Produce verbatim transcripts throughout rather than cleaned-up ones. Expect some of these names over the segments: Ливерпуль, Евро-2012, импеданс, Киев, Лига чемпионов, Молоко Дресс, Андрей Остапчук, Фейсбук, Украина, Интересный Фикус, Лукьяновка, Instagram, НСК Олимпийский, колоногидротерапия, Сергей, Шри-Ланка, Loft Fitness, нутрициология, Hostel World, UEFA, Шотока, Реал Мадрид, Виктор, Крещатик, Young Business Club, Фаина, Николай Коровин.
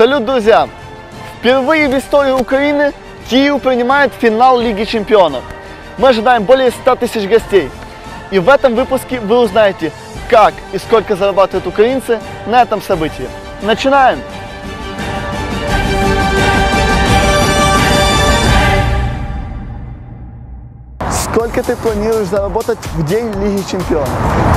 Салют, друзья! Впервые в истории Украины Киев принимает финал Лиги чемпионов. Мы ожидаем более ста тысяч гостей. И в этом выпуске вы узнаете, как и сколько зарабатывают украинцы на этом событии. Начинаем! Сколько ты планируешь заработать в день Лиги чемпионов?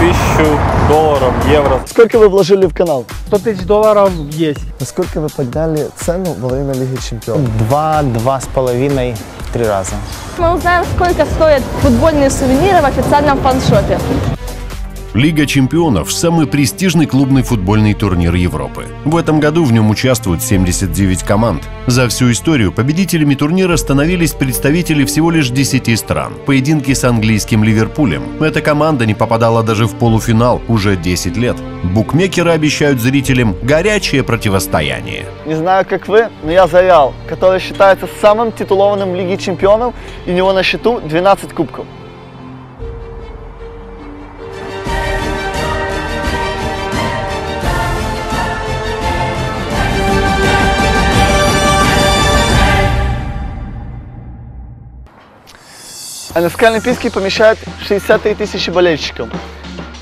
Тысячу долларов, евро. Сколько вы вложили в канал? сто тысяч долларов есть. Сколько вы подняли цену во время Лиги чемпионов? Два, два с половиной, три раза. Мы узнаем, сколько стоят футбольные сувениры в официальном фан-шопе. Лига чемпионов – самый престижный клубный футбольный турнир Европы. В этом году в нем участвуют семьдесят девять команд. За всю историю победителями турнира становились представители всего лишь десяти стран. Поединки с английским Ливерпулем. Эта команда не попадала даже в полуфинал уже десять лет. Букмекеры обещают зрителям горячее противостояние. Не знаю, как вы, но я за Реал, который считается самым титулованным в Лиге чемпионов, и у него на счету двенадцать кубков. эн эс ка Олимпийский помещает шестьдесят три тысячи болельщиков,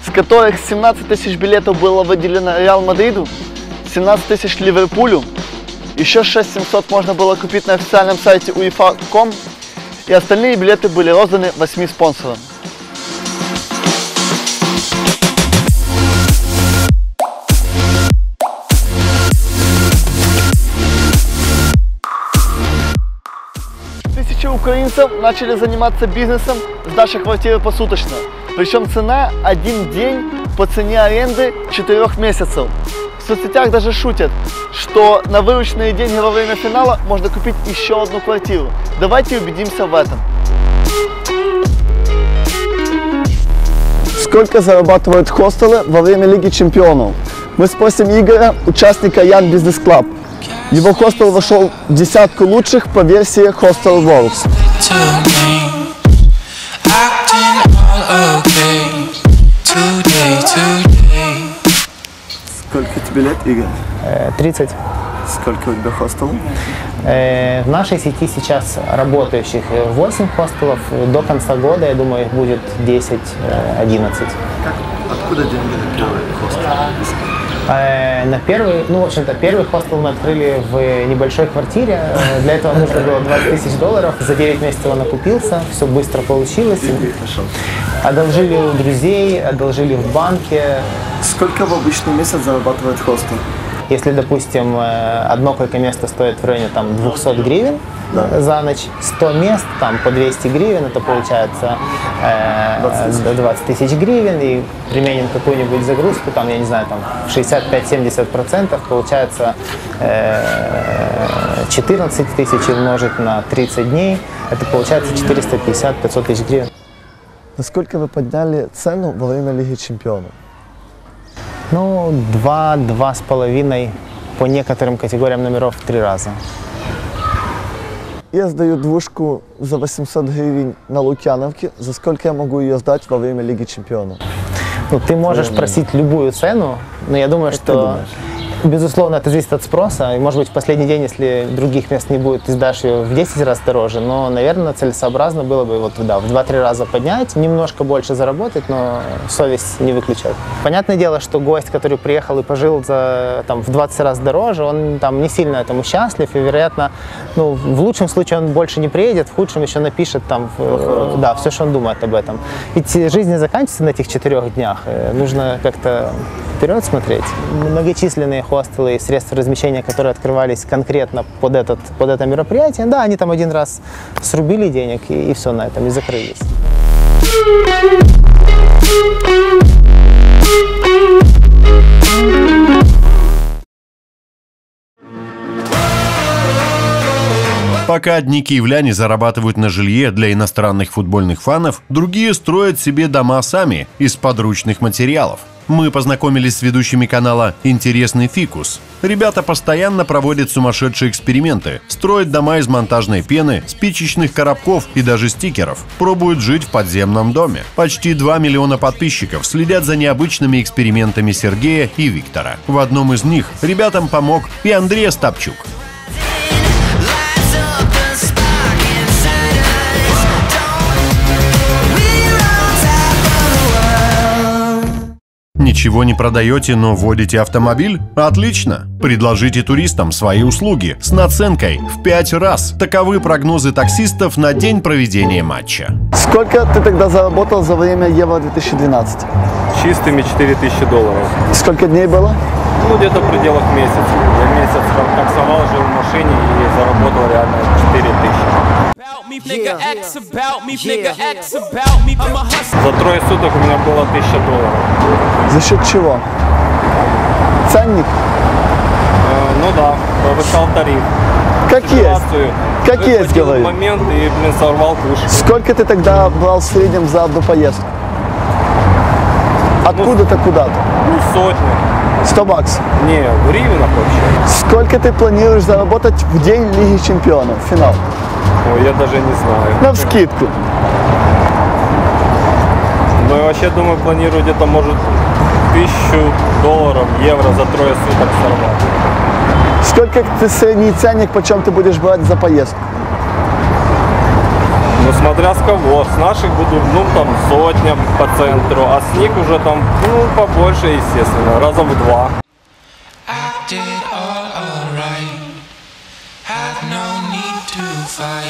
с которых семнадцать тысяч билетов было выделено Реал Мадриду, семнадцать тысяч Ливерпулю, еще шесть тысяч семьсот можно было купить на официальном сайте уефа точка ком, и остальные билеты были розданы восьми спонсорам. Украинцев начали заниматься бизнесом с нашей квартиры посуточно. Причем цена один день по цене аренды четырёх месяцев. В соцсетях даже шутят, что на вырученные деньги во время финала можно купить еще одну квартиру. Давайте убедимся в этом. Сколько зарабатывают хостелы во время Лиги чемпионов? Мы спросим Игоря, участника Young Business Club. Его хостел вошел в десятку лучших по версии Hostel World. Сколько тебе лет, Игорь? тридцать. Сколько у тебя хостелов? В нашей сети сейчас работающих восемь хостелов. До конца года, я думаю, их будет десять-одиннадцать. Откуда деньги на первый хостел? На первый, ну, в общем-то, первый хостел мы открыли в небольшой квартире. Для этого нужно было двадцать тысяч долларов. За девять месяцев он окупился, все быстро получилось. Одолжили у друзей, одолжили в банке. Сколько в обычный месяц зарабатывает хостел? Если, допустим, одно койко-место стоит в районе там двухсот гривен, да, за ночь, сто мест там по двести гривен, это получается э, двадцать тысяч гривен, и применим какую-нибудь загрузку, там, я не знаю, там шестьдесят пять — семьдесят процентов, получается э, четырнадцать тысяч умножить на тридцать дней, это получается четыреста пятьдесят — пятьсот тысяч гривен. Насколько вы подняли цену во время Лиги чемпионов? Ну, два, два с половиной, по некоторым категориям номеров три раза. Я сдаю двушку за восемьсот гривен на Лукьяновке. За сколько я могу ее сдать во время Лиги чемпионов? Ну, ты можешь время. просить любую цену, но я думаю, как что, безусловно, это зависит от спроса. И, может быть, в последний день, если других мест не будет, ты сдашь ее в десять раз дороже. Но, наверное, целесообразно было бы вот, да, в два-три раза поднять, немножко больше заработать, но совесть не выключает. Понятное дело, что гость, который приехал и пожил за, там, в двадцать раз дороже, он там, не сильно этому счастлив. И, вероятно, ну, в лучшем случае он больше не приедет, в худшем еще напишет там, в, да, все, что он думает об этом. Ведь жизнь не заканчивается на этих четырех днях. Нужно как-то вперед смотреть. Многочисленные хостелы и средства размещения, которые открывались конкретно под, этот, под это мероприятие, да, они там один раз срубили денег и, и все на этом, и закрылись. Пока одни киевляне зарабатывают на жилье для иностранных футбольных фанов, другие строят себе дома сами из подручных материалов. Мы познакомились с ведущими канала «Интересный Фикус». Ребята постоянно проводят сумасшедшие эксперименты, строят дома из монтажной пены, спичечных коробков и даже стикеров, пробуют жить в подземном доме. Почти два миллиона подписчиков следят за необычными экспериментами Сергея и Виктора. В одном из них ребятам помог и Андрей Остапчук. Ничего не продаете, но водите автомобиль? Отлично! Предложите туристам свои услуги с наценкой в пять раз. Таковы прогнозы таксистов на день проведения матча. Сколько ты тогда заработал за время Евро две тысячи двенадцать? Чистыми четыре тысячи долларов. Сколько дней было? Ну, где-то в пределах месяца. Я месяц таксовал, жил в машине и заработал реально четыре тысячи. Yeah. Yeah. Yeah. За трое суток у меня было тысяча долларов. За счет чего? Ценник? Э, ну да, повышал тариф. Как Ситуацию. есть? Как Выплатил есть, говорю. момент и, блин, сорвал куш. Сколько ты тогда брал в среднем за одну поездку? Откуда-то ну, куда-то? Ну, сотни. сто баксов? Не, в гривнах вообще. Сколько ты планируешь заработать в день Лиги чемпионов, финал? Ой, я даже не знаю. На вскидку. Ну, я вообще думаю, планирую где-то, может, тысячу долларов, евро за трое суток сорвать. Сколько ты средний ценник, почем ты будешь брать за поездку? Ну, смотря с кого. С наших буду, ну, там, сотня по центру, а с них уже там, ну, побольше, естественно, раза в два.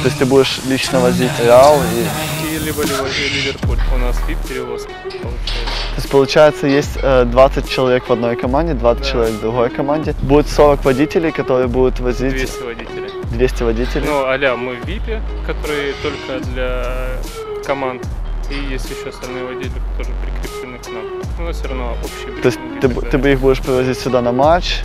То есть ты будешь лично возить Реал и... и либо Ливерпуль. У нас фип-перевозка получается. То есть получается есть двадцать человек в одной команде, двадцать да. человек в другой команде. Будет сорок водителей, которые будут возить... двести водителей. двести водителей. Ну, а-ля мы в випе, которые только для команд. И есть еще остальные водители, которые прикреплены к нам. Но все равно общий... То есть ты, ты бы их будешь привозить сюда на матч?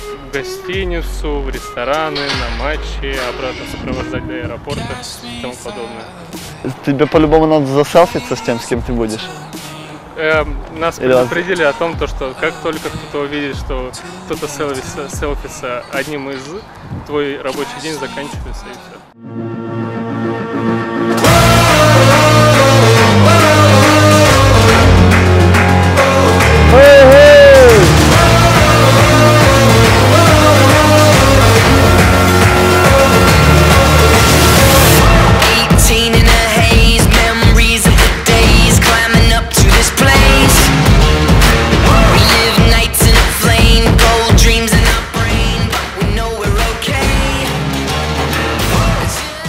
В гостиницу, в рестораны, на матчи, обратно сопровождать до аэропорта и тому подобное. Тебе по-любому надо заселфиться с тем, с кем ты будешь? Эм, нас Или предупредили раз... о том, что как только кто-то увидит, что кто-то селфится, селфится одним из, твой рабочий день заканчивается и все.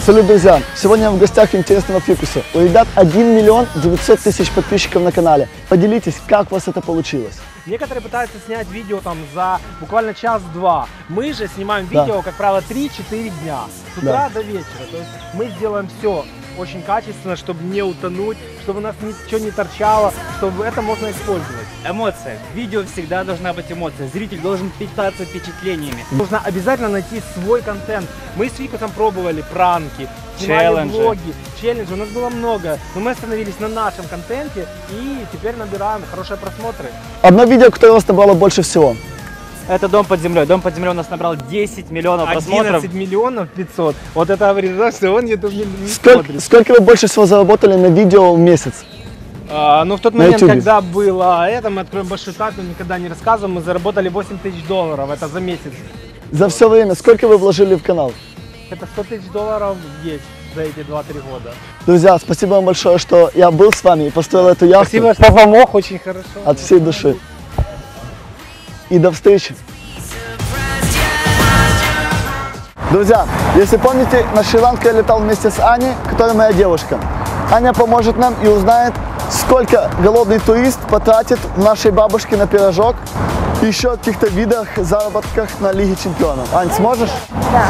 Салют, друзья! Сегодня я в гостях Интересного Фикуса. У ребят один миллион девятьсот тысяч подписчиков на канале. Поделитесь, как у вас это получилось. Некоторые пытаются снять видео там за буквально час-два. Мы же снимаем да. видео, как правило, три-четыре дня. С утра да. до вечера. То есть мы сделаем все очень качественно, чтобы не утонуть, чтобы у нас ничего не торчало, чтобы это можно использовать. Эмоция. В видео всегда должна быть эмоция. Зритель должен питаться впечатлениями. Нужно обязательно найти свой контент. Мы с Викусом пробовали пранки, челленджи. Влоги, челленджи. У нас было много. Но мы остановились на нашем контенте и теперь набираем хорошие просмотры. Одно видео, которое у нас набрало больше всего. Это «Дом под землей». «Дом под землей» у нас набрал десять миллионов просмотров. одиннадцать миллионов пятьсот. Вот это говорит, что он не смотрит. Сколько вы больше всего заработали на видео в месяц? А, ну, в тот момент, когда было это, мы откроем большую тайну, никогда не рассказываем, мы заработали восемь тысяч долларов. Это за месяц. За все время. Сколько вы вложили в канал? Это сто тысяч долларов есть за эти два-три года. Друзья, спасибо вам большое, что я был с вами и построил эту яхту. Спасибо, что помог. Очень хорошо. От всей души. И до встречи. Друзья, если помните, на Шри-Ланку я летал вместе с Аней, которая моя девушка. Аня поможет нам и узнает, сколько голодный турист потратит нашей бабушке на пирожок и еще о каких-то видах, заработках на Лиге чемпионов. Ань, сможешь? Да.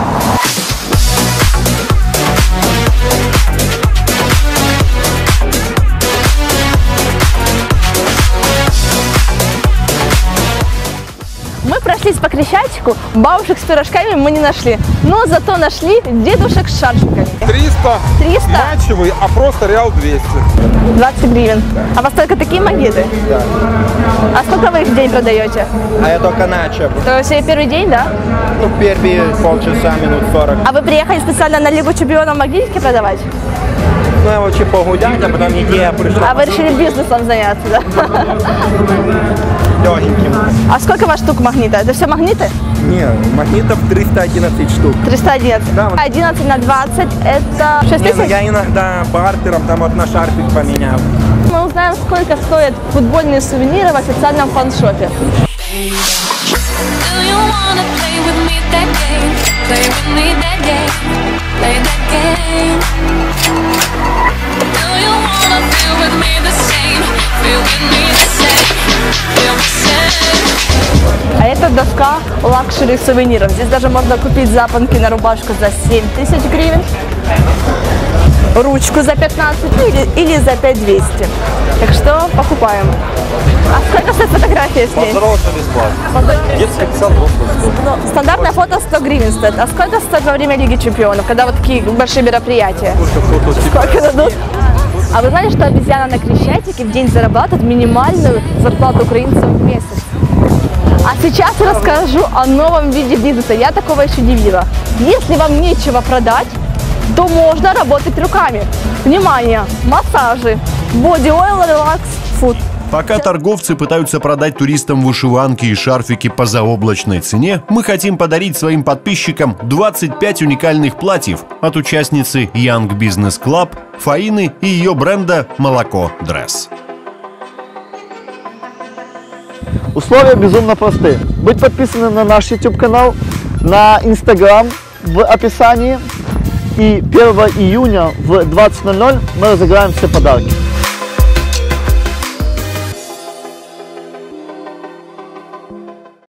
Мы прошли прошлись по Крещатику, бабушек с пирожками мы не нашли, но зато нашли дедушек с шаршиками. триста, триста. Матчевый, а просто реал двести. двадцать гривен. Да. А у вас только такие магниты? Да. А сколько вы их в день продаете? А я только начал. То есть первый день, да? Ну, первые полчаса, минут сорок. А вы приехали специально на Лигу чемпионов магнитики продавать? Ну, я вообще погулять, а потом идея пришла. А вы решили бизнесом заняться, да? Легеньким. А сколько у вас штук магнита? Это все магниты? Нет, магнитов триста одиннадцать штук. триста одиннадцать? Да. одиннадцать на двадцать это шесть тысяч? Ну, я иногда бартером там вот на шарфик поменял. Мы узнаем, сколько стоят футбольные сувениры в официальном фан-шопе. А это доска лакшери сувениров. Здесь даже можно купить запонки на рубашку за семь тысяч гривен, ручку за пятнадцать или, или за пять двести. Так что покупаем. А сколько стоит фотография с ней? Поздороваться бесплатно. Стандартное фото сто гривен стоит. А сколько стоит во время Лиги чемпионов, когда вот такие большие мероприятия? Сколько дадут? А вы знали, что обезьяна на Крещатике в день зарабатывает минимальную зарплату украинцев в месяц? А сейчас расскажу о новом виде бизнеса. Я такого еще не видела. Если вам нечего продать, то можно работать руками. Внимание! Массажи, боди-ойл, релакс, фуд. Пока торговцы пытаются продать туристам вышиванки и шарфики по заоблачной цене, мы хотим подарить своим подписчикам двадцать пять уникальных платьев от участницы Young Business Club, Фаины и ее бренда «Молоко Дресс». Условия безумно просты. Быть подписанным на наш YouTube-канал, на Instagram в описании. И первого июня в двадцать ноль ноль мы разыграем все подарки.